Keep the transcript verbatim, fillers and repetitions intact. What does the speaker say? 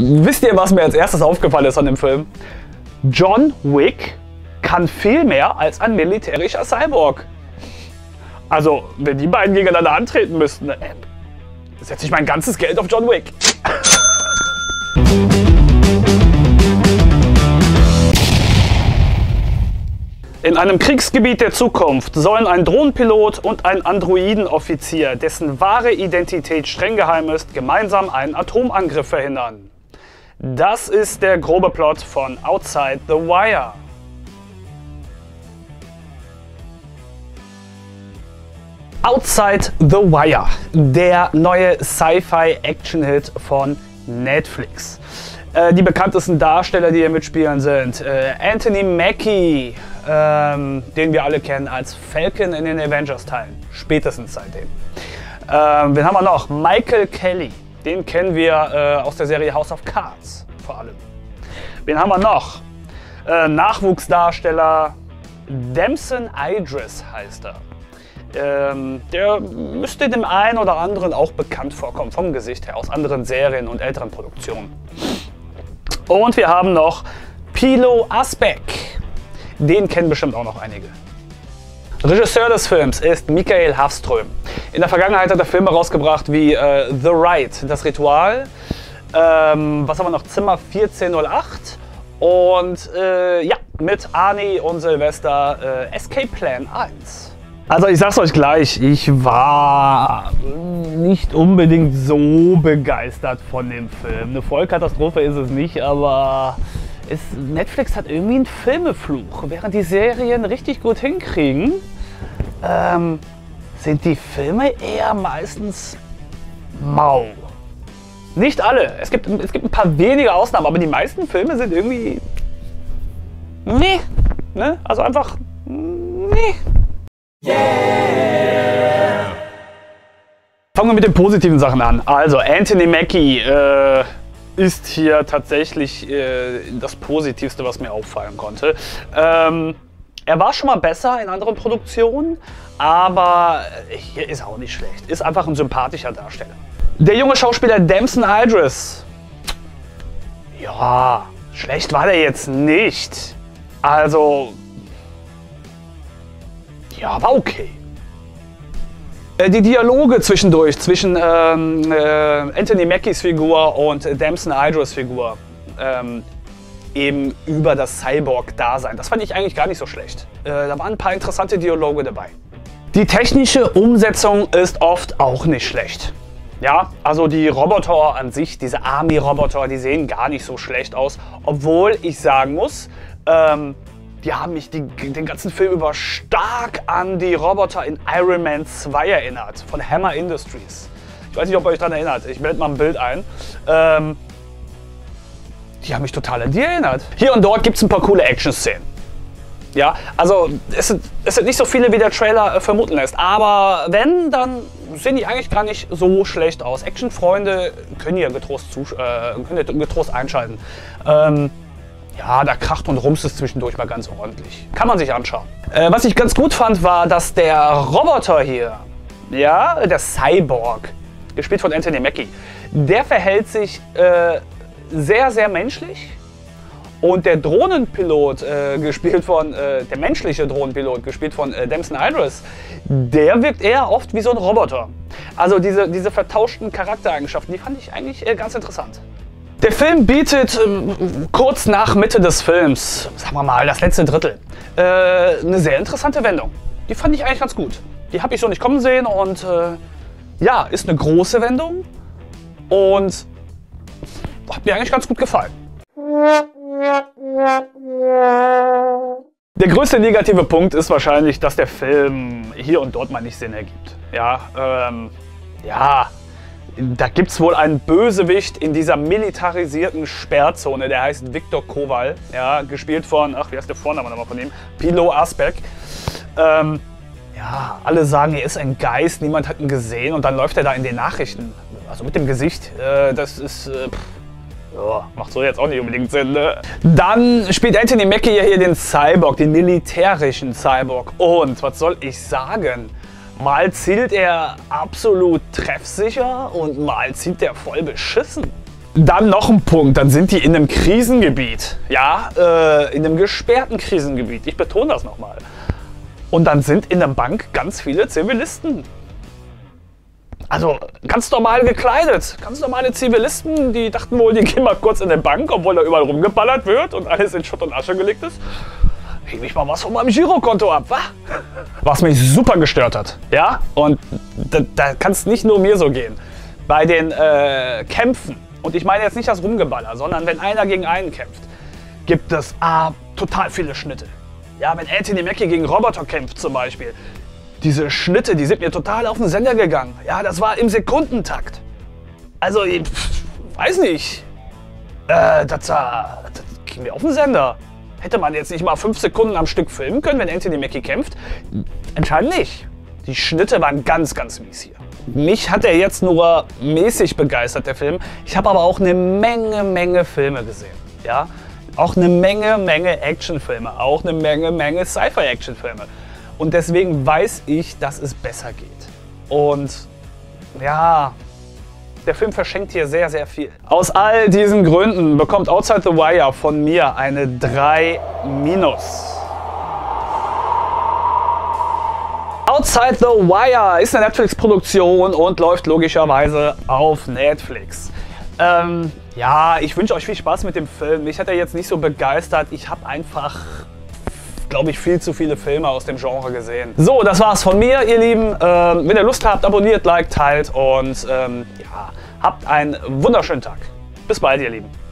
Wisst ihr, was mir als erstes aufgefallen ist an dem Film? John Wick kann viel mehr als ein militärischer Cyborg. Also, wenn die beiden gegeneinander antreten müssten, setze ich mein ganzes Geld auf John Wick. In einem Kriegsgebiet der Zukunft sollen ein Drohnenpilot und ein Androidenoffizier, dessen wahre Identität streng geheim ist, gemeinsam einen Atomangriff verhindern. Das ist der grobe Plot von Outside the Wire. Outside the Wire, der neue Sci-Fi-Action-Hit von Netflix. Äh, die bekanntesten Darsteller, die hier mitspielen, sind äh, Anthony Mackie, ähm, den wir alle kennen als Falcon in den Avengers-Teilen, spätestens seitdem. Ähm, wen haben wir noch? Michael Kelly, den kennen wir äh, aus der Serie House of Cards vor allem. Wen haben wir noch? Äh, Nachwuchsdarsteller Damson Idris heißt er. Ähm, der müsste dem einen oder anderen auch bekannt vorkommen, vom Gesicht her, aus anderen Serien und älteren Produktionen. Und wir haben noch Pilou Asbæk. Den kennen bestimmt auch noch einige. Regisseur des Films ist Mikael Hafström. In der Vergangenheit hat er Filme rausgebracht wie äh, The Ride, Das Ritual, ähm, was haben wir noch, Zimmer vierzehn null acht und äh, ja, mit Arnie und Silvester äh, Escape Plan eins. Also ich sag's euch gleich, ich war nicht unbedingt so begeistert von dem Film. Eine Vollkatastrophe ist es nicht, aber es, Netflix hat irgendwie einen Filmefluch. Während die Serien richtig gut hinkriegen, ähm, sind die Filme eher meistens mau. Nicht alle, es gibt, es gibt ein paar wenige Ausnahmen, aber die meisten Filme sind irgendwie nee, ne? Also einfach nee. Yeah. Fangen wir mit den positiven Sachen an. Also Anthony Mackie äh, ist hier tatsächlich äh, das Positivste, was mir auffallen konnte. Ähm, er war schon mal besser in anderen Produktionen, aber hier ist er auch nicht schlecht. Ist einfach ein sympathischer Darsteller. Der junge Schauspieler Damson Idris. Ja, schlecht war der jetzt nicht. Also... ja, war okay. Die Dialoge zwischendurch zwischen ähm, äh, Anthony Mackies Figur und Damson Idris Figur ähm, eben über das Cyborg-Dasein, das fand ich eigentlich gar nicht so schlecht. Äh, da waren ein paar interessante Dialoge dabei. Die technische Umsetzung ist oft auch nicht schlecht. Ja, also die Roboter an sich, diese Army-Roboter, die sehen gar nicht so schlecht aus, obwohl ich sagen muss, ähm, die haben mich die, den ganzen Film über stark an die Roboter in Iron Man zwei erinnert, von Hammer Industries. Ich weiß nicht, ob ihr euch daran erinnert, ich blende mal ein Bild ein. Ähm, die haben mich total an die erinnert. Hier und dort gibt es ein paar coole Action-Szenen. Ja, also es sind, es sind nicht so viele, wie der Trailer äh, vermuten lässt, aber wenn, dann sehen die eigentlich gar nicht so schlecht aus. Action-Freunde können hier getrost, zu, äh, können hier getrost einschalten. Ähm, Ja, da kracht und rumst es zwischendurch mal ganz ordentlich. Kann man sich anschauen. Äh, was ich ganz gut fand, war, dass der Roboter hier, ja, der Cyborg, gespielt von Anthony Mackie, der verhält sich äh, sehr, sehr menschlich. Und der Drohnenpilot, äh, gespielt von, äh, der menschliche Drohnenpilot, gespielt von äh, Damson Idris, der wirkt eher oft wie so ein Roboter. Also diese, diese vertauschten Charaktereigenschaften, die fand ich eigentlich äh, ganz interessant. Der Film bietet äh, kurz nach Mitte des Films, sagen wir mal das letzte Drittel, äh, eine sehr interessante Wendung. Die fand ich eigentlich ganz gut. Die habe ich so nicht kommen sehen und äh, ja, ist eine große Wendung und hat mir eigentlich ganz gut gefallen. Der größte negative Punkt ist wahrscheinlich, dass der Film hier und dort mal nicht Sinn ergibt. Ja, ähm, ja. Da gibt es wohl einen Bösewicht in dieser militarisierten Sperrzone, der heißt Viktor Kowal, ja, gespielt von, ach, wie heißt der Vorname nochmal von ihm? Pilou Asbæk. Ähm, ja, alle sagen, er ist ein Geist, niemand hat ihn gesehen und dann läuft er da in den Nachrichten, also mit dem Gesicht, äh, das ist, äh, pff, oh, macht so jetzt auch nicht unbedingt Sinn, ne? Dann spielt Anthony Mackie ja hier den Cyborg, den militärischen Cyborg und, was soll ich sagen? Mal zielt er absolut treffsicher und mal zielt er voll beschissen. Dann noch ein Punkt, dann sind die in einem Krisengebiet. Ja, äh, in einem gesperrten Krisengebiet. Ich betone das nochmal. Und dann sind in der Bank ganz viele Zivilisten. Also ganz normal gekleidet. Ganz normale Zivilisten, die dachten wohl, die gehen mal kurz in die Bank, obwohl da überall rumgeballert wird und alles in Schutt und Asche gelegt ist. Hebe ich mal was von meinem Girokonto ab, wa? Was mich super gestört hat. Ja, und da, da kann es nicht nur mir so gehen. Bei den äh, Kämpfen, und ich meine jetzt nicht das Rumgeballer, sondern wenn einer gegen einen kämpft, gibt es A, total viele Schnitte. Ja, wenn Anthony Mackie gegen Roboter kämpft zum Beispiel, diese Schnitte, die sind mir total auf den Sender gegangen. Ja, das war im Sekundentakt. Also, ich pff, weiß nicht. Äh, das, das ging mir auf den Sender. Hätte man jetzt nicht mal fünf Sekunden am Stück filmen können, wenn Anthony Mackie kämpft? Anscheinend nicht. Die Schnitte waren ganz, ganz mies hier. Mich hat er jetzt nur mäßig begeistert, der Film. Ich habe aber auch eine Menge, Menge Filme gesehen. Ja? Auch eine Menge, Menge Actionfilme. Auch eine Menge, Menge Sci-Fi-Actionfilme. Und deswegen weiß ich, dass es besser geht. Und ja, der Film verschenkt hier sehr, sehr viel. Aus all diesen Gründen bekommt Outside the Wire von mir eine drei minus. Outside the Wire ist eine Netflix-Produktion und läuft logischerweise auf Netflix. Ähm, ja, ich wünsche euch viel Spaß mit dem Film. Mich hat er jetzt nicht so begeistert. Ich habe einfach, glaube ich, viel zu viele Filme aus dem Genre gesehen. So, das war's von mir, ihr Lieben. Ähm, wenn ihr Lust habt, abonniert, liked, teilt und ähm, ja, habt einen wunderschönen Tag. Bis bald, ihr Lieben.